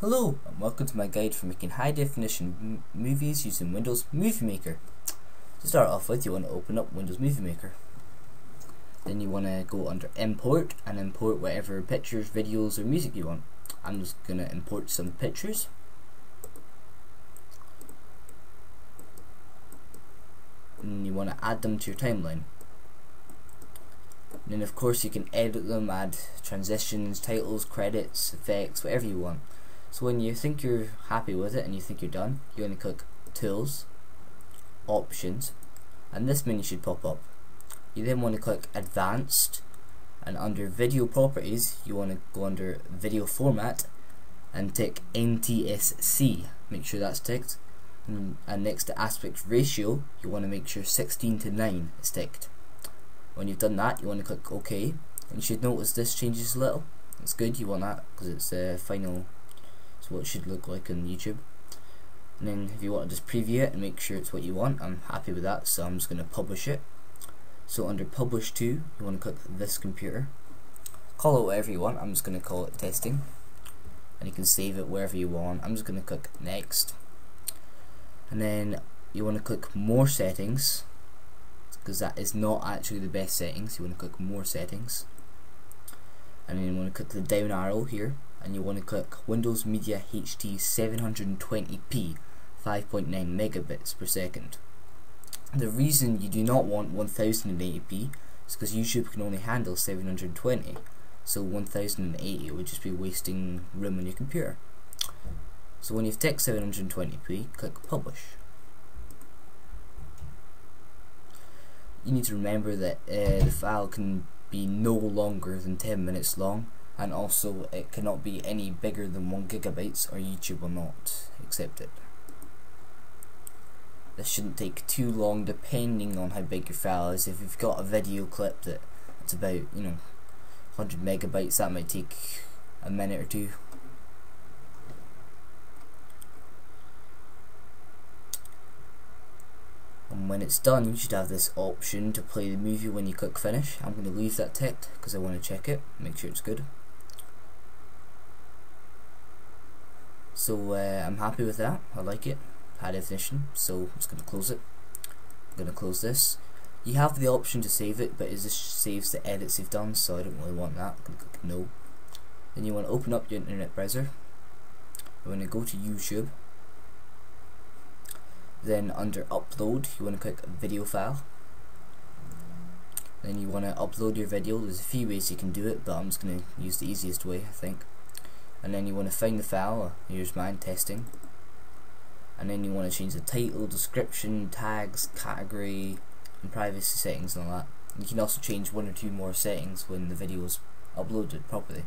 Hello and welcome to my guide for making high definition movies using Windows Movie Maker. To start off with, you want to open up Windows Movie Maker. Then you want to go under import and import whatever pictures, videos or music you want. I'm just going to import some pictures. And you want to add them to your timeline. And then of course you can edit them, add transitions, titles, credits, effects, whatever you want. So when you think you're happy with it and you think you're done, you're going to click Tools, Options, and this menu should pop up. You then want to click Advanced, and under Video Properties you want to go under Video Format and tick NTSC, make sure that's ticked, and next to Aspect Ratio you want to make sure 16:9 is ticked. When you've done that, you want to click OK, and you should notice this changes a little. It's good, you want that because it's the final, so what it should look like on YouTube. And then if you want to just preview it and make sure it's what you want, I'm happy with that, so I'm just going to publish it. So under Publish To, you want to click This Computer. Call it whatever you want, I'm just going to call it Testing. And you can save it wherever you want, I'm just going to click Next. And then you want to click More Settings, because that is not actually the best settings. You want to click More Settings, and then you want to click the down arrow here, and you want to click Windows Media HD 720p 5.9 megabits per second. The reason you do not want 1080p is because YouTube can only handle 720, so 1080 would just be wasting room on your computer. So when you've ticked 720p, click Publish. You need to remember that the file can be no longer than 10 minutes long, and also it cannot be any bigger than 1 GB, or YouTube will not accept it. This shouldn't take too long depending on how big your file is. If you've got a video clip that's about 100 MB, that might take a minute or two. And when it's done, you should have this option to play the movie when you click Finish. I'm going to leave that ticked because I want to check it, make sure it's good. So I'm happy with that, I like it, high definition, so I'm just going to close it. I'm going to close this. You have the option to save it, but it just saves the edits you've done, so I don't really want that. I'm going to click No. Then you want to open up your internet browser. I'm going to go to YouTube. Then under Upload, you want to click Video File. Then you want to upload your video. There's a few ways you can do it, but I'm just going to use the easiest way, I think. And then you want to find the file. Here's mine, Testing. And then you want to change the title, description, tags, category, and privacy settings and all that. You can also change one or two more settings when the video is uploaded properly.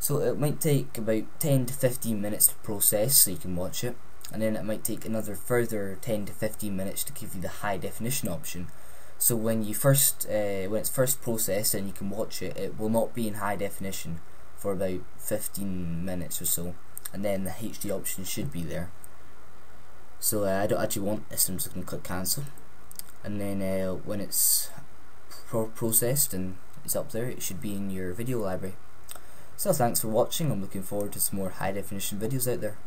So it might take about 10 to 15 minutes to process, so you can watch it. And then it might take another further 10 to 15 minutes to give you the high definition option. So when you first, when it's first processed and you can watch it, it will not be in high definition for about 15 minutes or so, and then the HD option should be there. So I don't actually want this, I'm just going to click Cancel. And then when it's processed and it's up there, it should be in your video library. So thanks for watching, I'm looking forward to some more high definition videos out there.